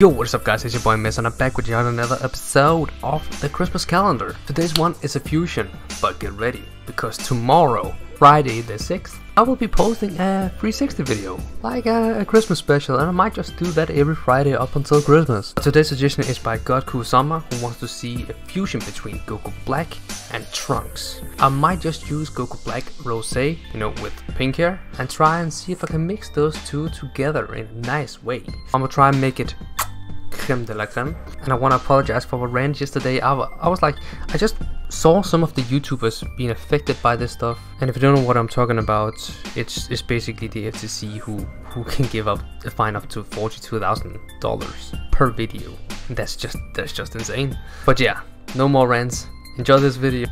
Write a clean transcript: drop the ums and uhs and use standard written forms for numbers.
Yo, what is up guys, it's your boy Miz and I'm back with you on another episode of the Christmas Calendar. Today's one is a fusion, but get ready, because tomorrow, Friday the 6th, I will be posting a 360 video, like a Christmas special, and I might just do that every Friday up until Christmas. Today's suggestion is by Goku Sama, who wants to see a fusion between Goku Black and Trunks. I might just use Goku Black Rose, with pink hair, and try and see if I can mix those two together in a nice way. I'm gonna try and make it creme de la creme. And I want to apologize for what rant yesterday. I was like, I just saw some of the YouTubers being affected by this stuff, and if you don't know what I'm talking about, it's basically the FTC who can give up a fine up to $42,000 per video. That's just insane. But yeah, no more rants. Enjoy this video.